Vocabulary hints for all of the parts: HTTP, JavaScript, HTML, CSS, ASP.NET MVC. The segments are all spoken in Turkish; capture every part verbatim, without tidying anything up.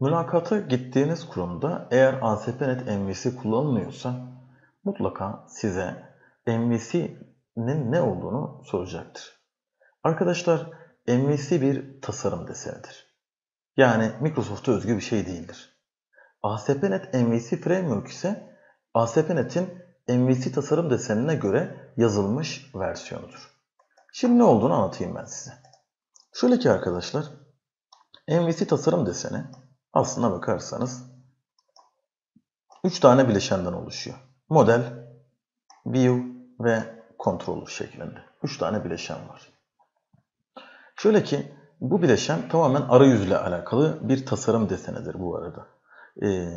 Mülakata gittiğiniz kurumda eğer A S P nokta net M V C kullanılıyorsa mutlaka size M V C'nin ne olduğunu soracaktır. Arkadaşlar, M V C bir tasarım desenidir. Yani Microsoft'a özgü bir şey değildir. A S P nokta net M V C Framework ise A S P nokta net'in M V C tasarım desenine göre yazılmış versiyonudur. Şimdi ne olduğunu anlatayım ben size. Şöyle ki arkadaşlar, M V C tasarım deseni aslına bakarsanız üç tane bileşenden oluşuyor. Model, view ve controller şeklinde. üç tane bileşen var. Şöyle ki bu bileşen tamamen arayüzle alakalı bir tasarım desenidir bu arada. E,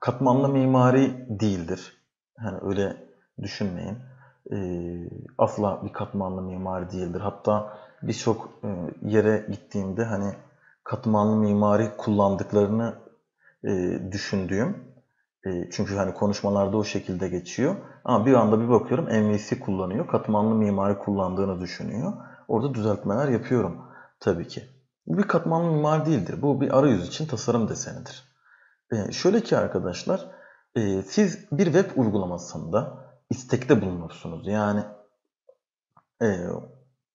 katmanlı mimari değildir. Yani öyle düşünmeyin. E, asla bir katmanlı mimari değildir. Hatta birçok yere gittiğimde hani katmanlı mimari kullandıklarını e, düşündüğüm, e, çünkü hani konuşmalarda o şekilde geçiyor. Ama bir anda bir bakıyorum M V C kullanıyor, katmanlı mimari kullandığını düşünüyor. Orada düzeltmeler yapıyorum tabii ki. Bu bir katmanlı mimari değildir. Bu bir arayüz için tasarım desenidir. E, şöyle ki arkadaşlar, e, siz bir web uygulamasında istekte bulunursunuz. Yani e,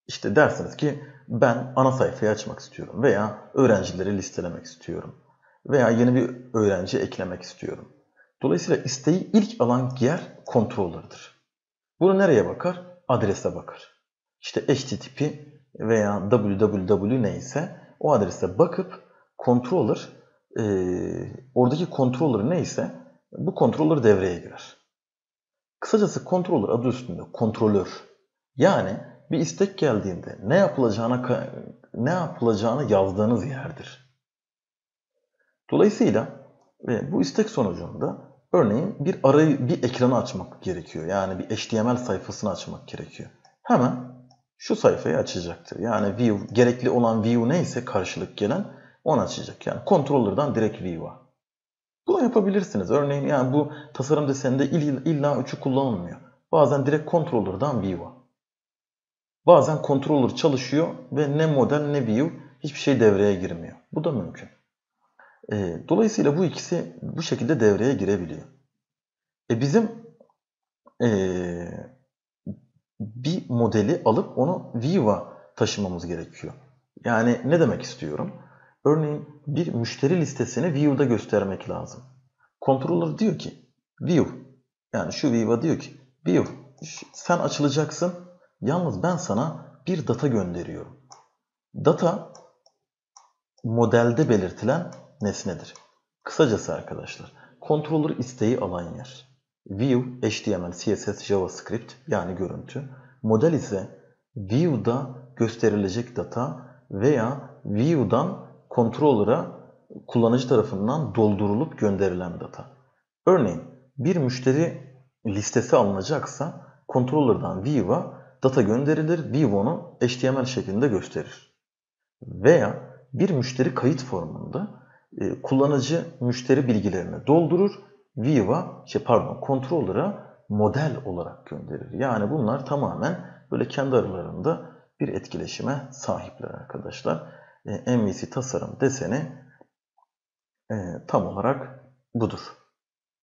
işte dersiniz ki ben ana sayfayı açmak istiyorum veya öğrencileri listelemek istiyorum veya yeni bir öğrenci eklemek istiyorum. Dolayısıyla isteği ilk alan yer controller'dır. Bunu nereye bakar? Adrese bakar. İşte H T T P veya www neyse o adrese bakıp controller, e, oradaki controller neyse bu controller devreye girer. Kısacası controller adı üstünde kontrolör. Yani bir istek geldiğinde ne yapılacağına ne yapılacağını yazdığınız yerdir. Dolayısıyla bu istek sonucunda örneğin bir arayı bir ekranı açmak gerekiyor. Yani bir H T M L sayfasını açmak gerekiyor. Hemen şu sayfayı açacaktır. Yani view, gerekli olan view neyse karşılık gelen onu açacak. Yani controller'dan direkt view'a. Bunu yapabilirsiniz. Örneğin yani bu tasarım deseninde illa üçü kullanılmıyor. Bazen direkt controller'dan view'a. Bazen controller çalışıyor ve ne model ne view hiçbir şey devreye girmiyor. Bu da mümkün. Dolayısıyla bu ikisi bu şekilde devreye girebiliyor. E bizim e, bir modeli alıp onu view'a taşımamız gerekiyor. Yani ne demek istiyorum? Örneğin bir müşteri listesini view'da göstermek lazım. Controller diyor ki view, yani şu view'a diyor ki view sen açılacaksın. Yalnız ben sana bir data gönderiyorum. Data modelde belirtilen nesnedir. Kısacası arkadaşlar, controller isteği alan yer. View, H T M L, C S S, JavaScript yani görüntü. Model ise view'da gösterilecek data veya view'dan controller'a kullanıcı tarafından doldurulup gönderilen data. Örneğin bir müşteri listesi alınacaksa controller'dan view'a data gönderilir, view onu H T M L şeklinde gösterir. Veya bir müşteri kayıt formunda e, kullanıcı müşteri bilgilerini doldurur, view'a, şey pardon, controller'a model olarak gönderir. Yani bunlar tamamen böyle kendi aralarında bir etkileşime sahipler arkadaşlar. E, M V C tasarım deseni e, tam olarak budur.